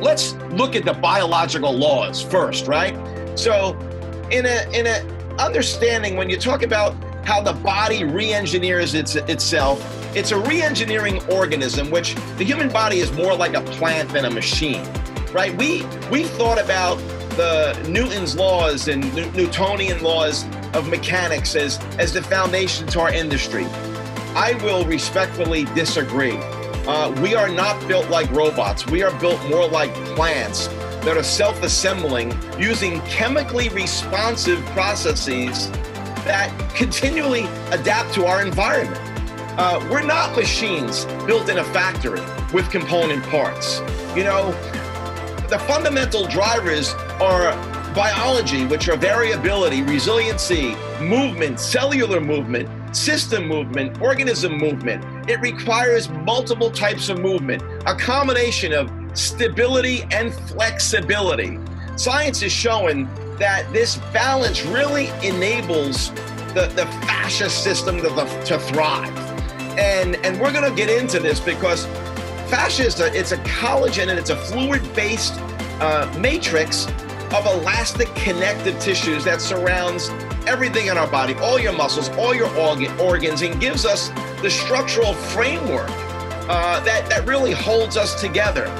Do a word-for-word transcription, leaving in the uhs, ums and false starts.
Let's look at the biological laws first, right? So in a in a understanding, when you talk about how the body re-engineers its, itself, it's a re-engineering organism, which the human body is more like a plant than a machine, right? We, we thought about the Newton's laws and Newtonian laws of mechanics as, as the foundation to our industry. I will respectfully disagree. Uh, we are not built like robots. We are built more like plants that are self-assembling using chemically responsive processes that continually adapt to our environment. Uh, we're not machines built in a factory with component parts. You know, the fundamental drivers are biology, which are variability, resiliency, movement, cellular movement, system movement, organism movement. It requires multiple types of movement, a combination of stability and flexibility. Science is showing that this balance really enables the, the fascia system to, to thrive. And, and we're gonna get into this because fascia is a, it's a collagen and it's a fluid-based uh, matrix of elastic connective tissues that surrounds everything in our body, all your muscles, all your organ, organs, and gives us the structural framework uh, that, that really holds us together.